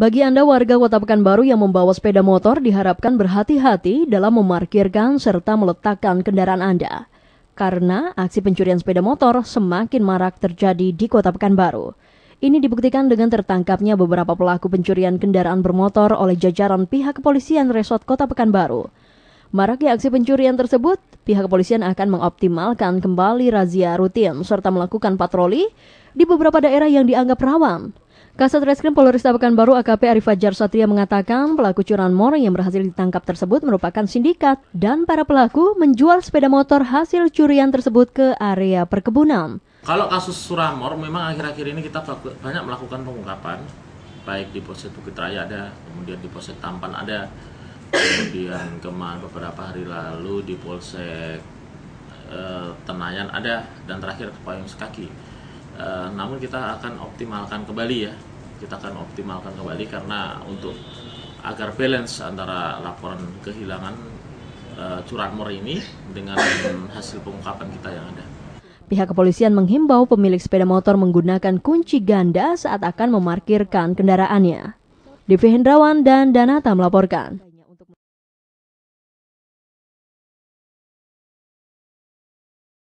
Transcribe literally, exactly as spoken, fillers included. Bagi Anda warga Kota Pekanbaru yang membawa sepeda motor diharapkan berhati-hati dalam memarkirkan serta meletakkan kendaraan Anda. Karena aksi pencurian sepeda motor semakin marak terjadi di Kota Pekanbaru. Ini dibuktikan dengan tertangkapnya beberapa pelaku pencurian kendaraan bermotor oleh jajaran pihak kepolisian Resort Kota Pekanbaru. Maraknya aksi pencurian tersebut, pihak kepolisian akan mengoptimalkan kembali razia rutin serta melakukan patroli di beberapa daerah yang dianggap rawan. Kasat Reskrim Polres Pekanbaru A K P Arif Fajar Satria mengatakan pelaku curanmor yang berhasil ditangkap tersebut merupakan sindikat dan para pelaku menjual sepeda motor hasil curian tersebut ke area perkebunan. Kalau kasus curanmor memang akhir-akhir ini kita banyak melakukan pengungkapan, baik di Polsek Bukit Raya ada, kemudian di Polsek Tampan ada, kemudian kemarin beberapa hari lalu di Polsek eh, Tenayan ada, dan terakhir Kepayang Sekaki. Uh, namun kita akan optimalkan kembali ya, kita akan optimalkan kembali karena untuk agar balance antara laporan kehilangan uh, curanmor ini dengan hasil pengungkapan kita yang ada. Pihak kepolisian menghimbau pemilik sepeda motor menggunakan kunci ganda saat akan memarkirkan kendaraannya. Devi Hendrawan dan Danata melaporkan.